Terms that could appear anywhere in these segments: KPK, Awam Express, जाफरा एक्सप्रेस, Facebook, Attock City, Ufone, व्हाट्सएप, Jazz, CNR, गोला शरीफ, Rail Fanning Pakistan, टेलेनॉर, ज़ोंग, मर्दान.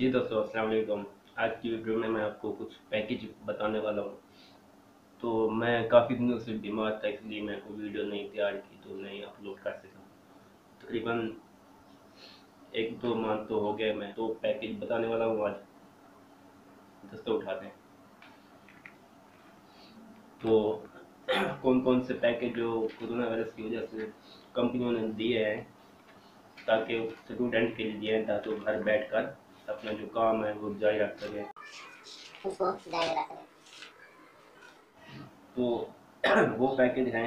जी दोस्तों, अस्सलाम वालेकुम। आज की वीडियो में मैं आपको कुछ पैकेज बताने वाला हूँ। तो मैं काफ़ी दिनों से बीमार था, इसलिए मैं कोई वीडियो नहीं तैयार की, तो नहीं अपलोड कर सका। तकरीबन 1-2 माह तो हो गए। मैं तो पैकेज बताने वाला हूँ आज। दोस्तों उठाते हैं तो कौन कौन से पैकेज जो कोरोना वायरस की वजह से कंपनियों ने दिए हैं, ताकि स्टूडेंट के लिए दिए हैं, ताकि घर बैठ कर अपना जो काम है वो जारी रख सके। तो वो पैकेज हैं।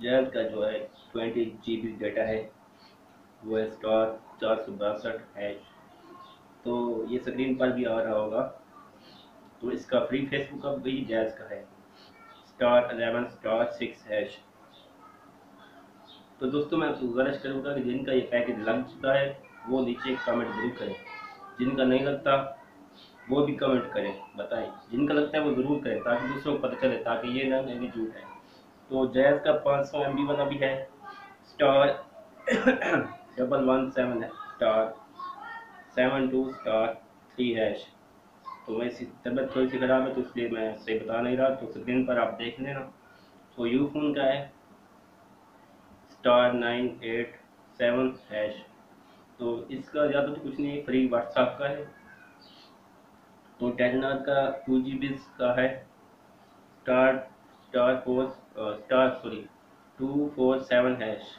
जैज़ का जो है 20 GB डाटा है, वो है स्टार 462 हैश। तो ये स्क्रीन पर भी आ रहा होगा। तो इसका फ्री फेसबुक अब भी जैज़ का है, *11*6 हैश। तो दोस्तों मैं आपको गुजारिश करूँगा कि जिनका ये पैकेज लग चुका है वो नीचे कमेंट जरूर करें, जिनका नहीं लगता वो भी कमेंट करें, बताएं। जिनका लगता है वो ज़रूर करें, ताकि दूसरों को पता चले, ताकि ये ना कहीं झूठ है। तो जैज़ का 500 MB वाला भी है, *1117*72*3 हैश। तो वैसी तबीयत थोड़ी सी ख़राब है, तो इसलिए मैं सही बता नहीं रहा, तो स्क्रीन पर आप देख लेना। तो यूफोन का है *987 हैश। तो इसका ज़्यादा तो कुछ नहीं, फ्री व्हाट्सएप का है। तो टेलेनॉर का 2 GB का है, *247 हैश।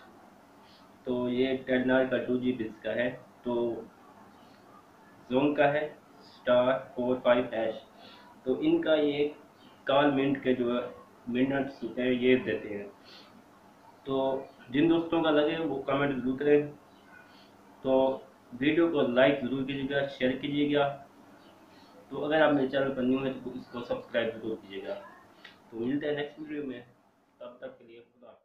तो ये टेलेनॉर का 2 GB का है। तो ज़ोंग का है *45 हैश। तो इनका ये कॉल मिनट के जो मिनट्स होते हैं ये देते हैं। तो जिन दोस्तों का लगे वो कमेंट जरूर करें। तो वीडियो को लाइक ज़रूर कीजिएगा, शेयर कीजिएगा। तो अगर आप मेरे चैनल पर न्यू हैं तो इसको सब्सक्राइब जरूर कीजिएगा। तो मिलते हैं नेक्स्ट वीडियो में, तब तक के लिए खुदा।